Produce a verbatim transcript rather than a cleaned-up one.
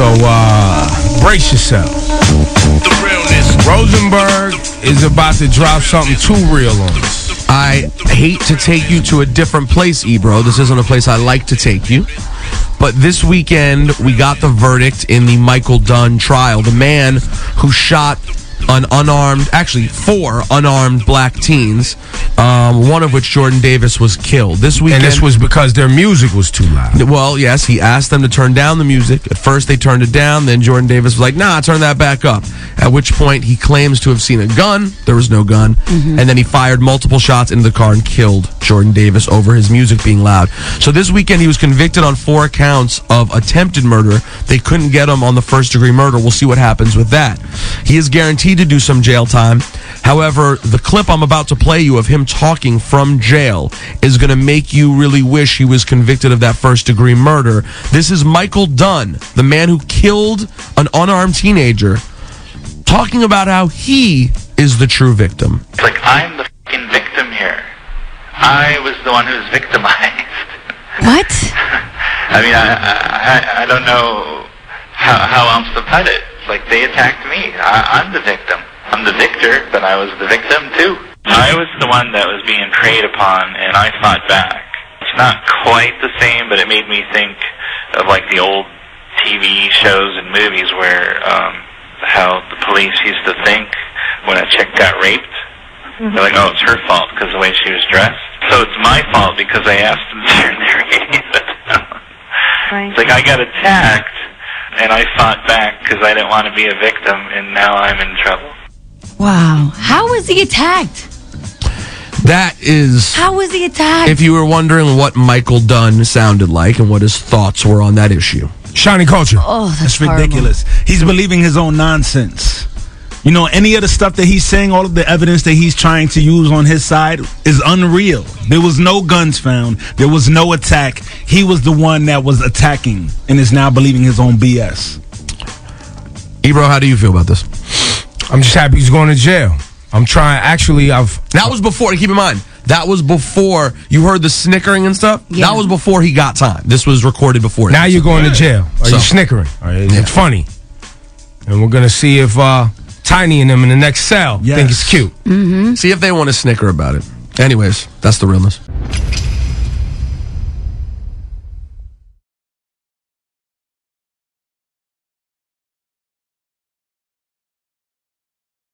So uh, brace yourself. The realness. Rosenberg is about to drop something too real on us. I hate to take you to a different place, Ebro. This isn't a place I like to take you. But this weekend, we got the verdict in the Michael Dunn trial. The man who shot an unarmed, actually four unarmed black teens, um, one of which, Jordan Davis, was killed this weekend. And this was because their music was too loud. Well, yes, he asked them to turn down the music. At first, they turned it down. Then Jordan Davis was like, nah, turn that back up. At which point, he claims to have seen a gun. There was no gun. Mm-hmm. And then he fired multiple shots into the car and killed Jordan Davis over his music being loud. So this weekend, he was convicted on four counts of attempted murder. They couldn't get him on the first-degree murder. We'll see what happens with that. He is guaranteed to do some jail time. However, the clip I'm about to play you of him talking from jail is going to make you really wish he was convicted of that first-degree murder. This is Michael Dunn, the man who killed an unarmed teenager, talking about how he is the true victim. It's like, I'm the fucking victim here. I was the one who was victimized. What? I mean, I, I, I don't know how, how else to put it. Like, they attacked me. I, I'm the victim. I'm the victor, but I was the victim, too. I was the one that was being preyed upon, and I fought back. It's not quite the same, but it made me think of, like, the old T V shows and movies where um, how the police used to think when a chick got raped. Mm-hmm. They're like, oh, it's her fault because of the way she was dressed. So it's my fault because I asked them to turn their radio down. Right. It's like, I got attacked. And I fought back because I didn't want to be a victim, and now I'm in trouble. Wow. How was he attacked? That is... How was he attacked? If you were wondering what Michael Dunn sounded like and what his thoughts were on that issue. Shiny culture. Oh, that's, that's ridiculous. He's believing his own nonsense. You know, any of the stuff that he's saying, all of the evidence that he's trying to use on his side is unreal. There was no guns found. There was no attack. He was the one that was attacking and is now believing his own B S. Ebro, how do you feel about this? I'm just happy he's going to jail. I'm trying. Actually, I've... That was before, keep in mind, that was before you heard the snickering and stuff. Yeah. That was before he got time. This was recorded before. Now you're going to jail. Are so, you snickering? Are you, yeah. It's funny. And we're going to see if... Uh, Tiny and them in the next cell. Yes. Think it's cute. Mm-hmm. See if they want to snicker about it. Anyways, that's the realness.